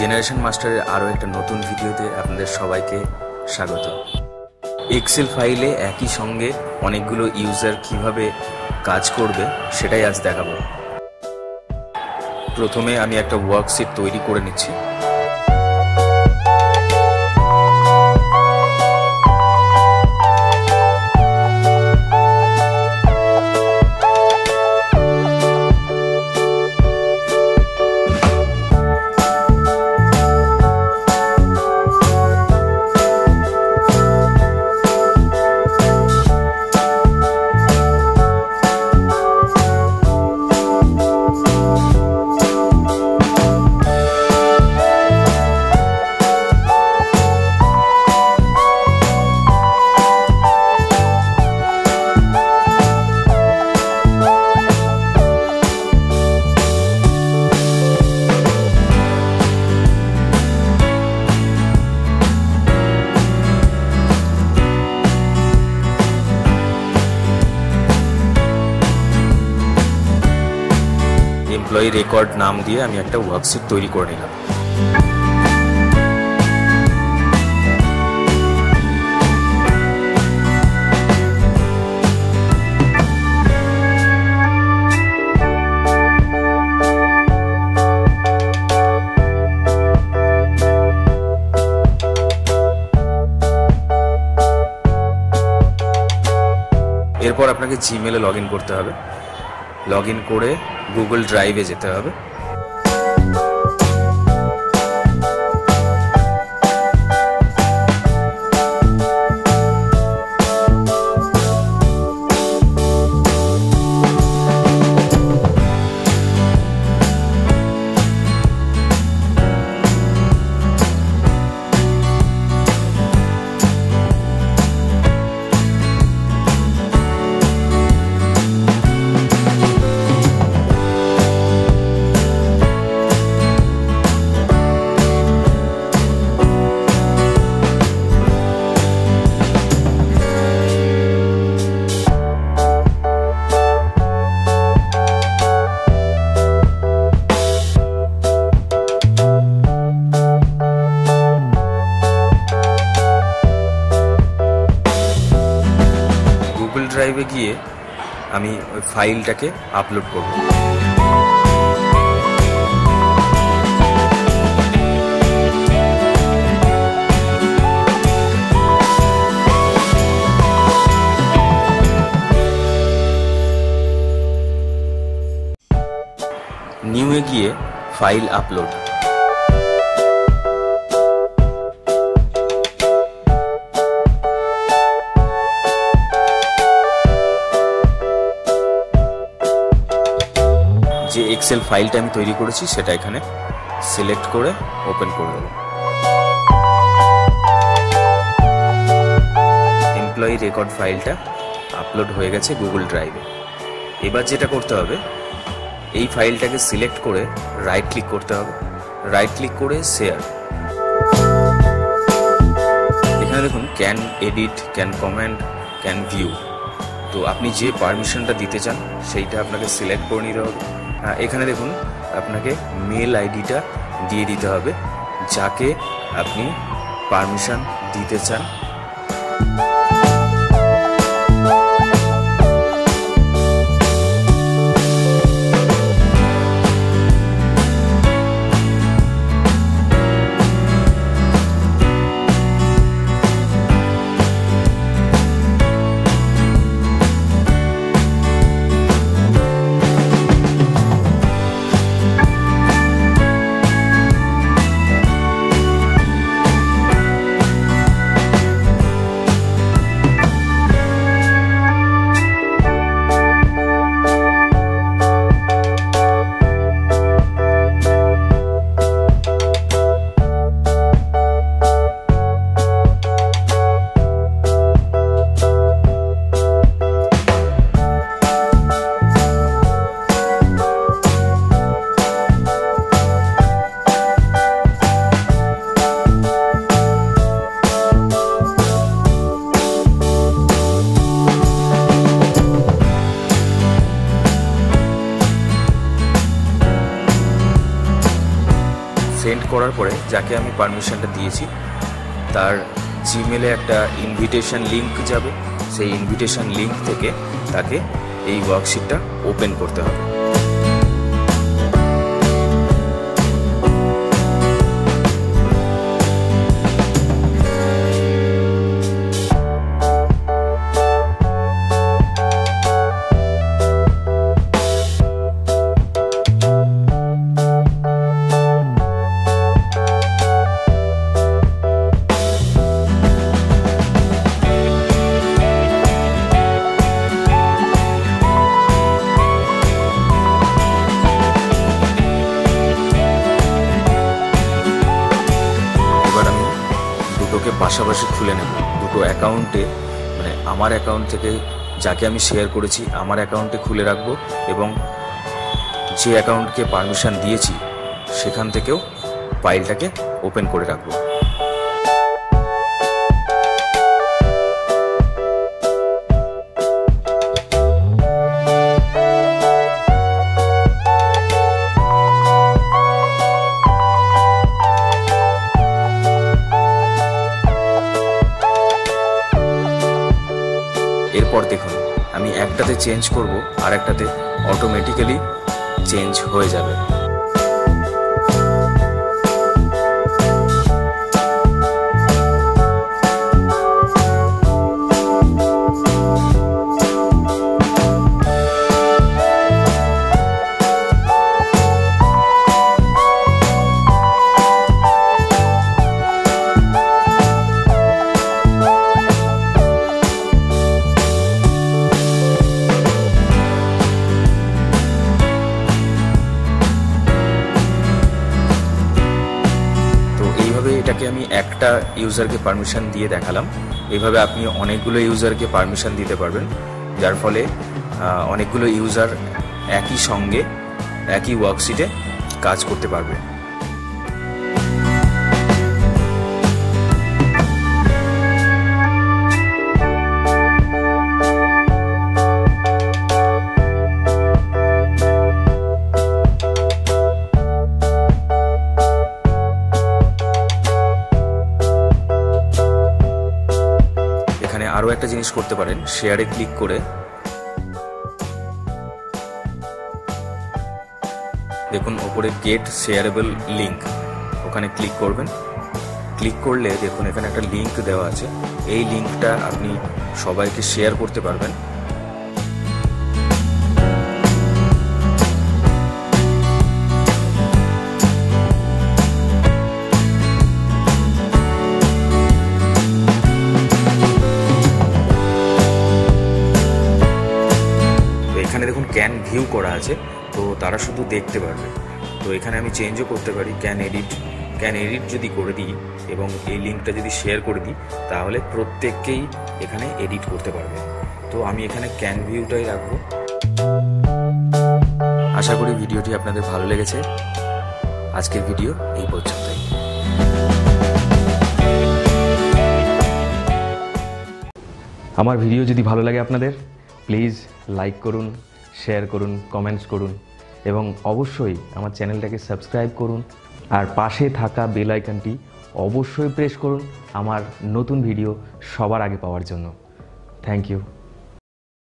Generation মাস্টারের আরও একটা নতুন ভিডিওতে আপনাদের সবাইকে স্বাগত। এক্সেল ফাইলে একই সঙ্গে অনেকগুলো ইউজার কিভাবে কাজ করবে সেটাই আজ দেখাবো। প্রথমে আমি একটা ওয়ার্কশিট তৈরি করে নিচ্ছি। এমপ্লয়ি রেকর্ড নাম দিয়ে আমি একটা ওয়ার্কশিট তৈরি করে নিলাম। এরপর আপনাকে জিমেলে লগ ইন করতে হবে। লগ ইন করে গুগল ড্রাইভে যেতে হবে। ড্রাইভে গিয়ে আমি ফাইলটাকে আপলোড করব। নিউ এ গিয়ে ফাইল আপলোড। যে এক্সেল ফাইলটা আমি তৈরি করেছি সেটা এখানে সিলেক্ট করে ওপেন করে দেব। এমপ্লয়ি রেকর্ড ফাইলটা আপলোড হয়ে গেছে গুগল ড্রাইভে। এবার যেটা করতে হবে, এই ফাইলটাকে সিলেক্ট করে রাইট ক্লিক করতে হবে। রাইট ক্লিক করে শেয়ার, এখানে দেখুন can edit, can comment, can view. তো আপনি যে পারমিশনটা দিতে চান সেইটা আপনাকে সিলেক্ট করে নিতে হবে। এখানে দেখুন আপনাকে মেল আইডিটা দিয়ে দিতে হবে যাকে আপনি পারমিশন দিতে চান। করার পরে যাকে আমি পারমিশনটা দিয়েছি তার জিমেলে একটা ইনভিটেশন লিঙ্ক যাবে, সেই ইনভিটেশন লিঙ্ক থেকে তাকে এই ওয়ার্কশিটটা ওপেন করতে হবে। পাশাপাশি খুলে নেব দুটো অ্যাকাউন্টে, মানে আমার অ্যাকাউন্ট থেকে যাকে আমি শেয়ার করেছি আমার অ্যাকাউন্টে খুলে রাখবো এবং যে অ্যাকাউন্টকে পারমিশন দিয়েছি সেখান থেকেও ফাইলটাকে ওপেন করে রাখবো। এরপর দেখুন আমি একটাতে চেঞ্জ করব আর একটাতে অটোমেটিক্যালি চেঞ্জ হয়ে যাবে। এটাকে আমি একটা ইউজারকে পারমিশন দিয়ে দেখালাম, এভাবে আপনি অনেকগুলো ইউজারকে পারমিশন দিতে পারবেন, যার ফলে অনেকগুলো ইউজার একই সঙ্গে একই ওয়ার্কশিটে কাজ করতে পারবে। আরও একটা জিনিস করতে পারেন, শেয়ারে ক্লিক করে দেখুন ওপরে গেট শেয়ারেবল লিঙ্ক, ওখানে ক্লিক করবেন। ক্লিক করলে দেখুন এখানে একটা লিঙ্ক দেওয়া আছে, এই লিঙ্কটা আপনি সবাইকে শেয়ার করতে পারবেন। এখানে দেখুন ক্যান ভিউ করা আছে, তো তারা শুধু দেখতে পারবে। তো এখানে আমি চেঞ্জও করতে পারি, ক্যান এডিট যদি করে দিই এবং এই লিঙ্কটা যদি শেয়ার করে দিই তাহলে প্রত্যেককেই এখানে এডিট করতে পারবে। তো আমি এখানে ক্যান ভিউটাই রাখবো। আশা করি ভিডিওটি আপনাদের ভালো লেগেছে। আজকের ভিডিও এই পর্যন্তই। আমার ভিডিও যদি ভালো লাগে আপনাদের, প্লিজ লাইক করুন, শেয়ার করুন, কমেন্টস করুন এবং অবশ্যই আমার চ্যানেলটাকে সাবস্ক্রাইব করুন আর পাশে থাকা বেল আইকনটি অবশ্যই প্রেস করুন আমার নতুন ভিডিও সবার আগে পাওয়ার জন্য। Thank you.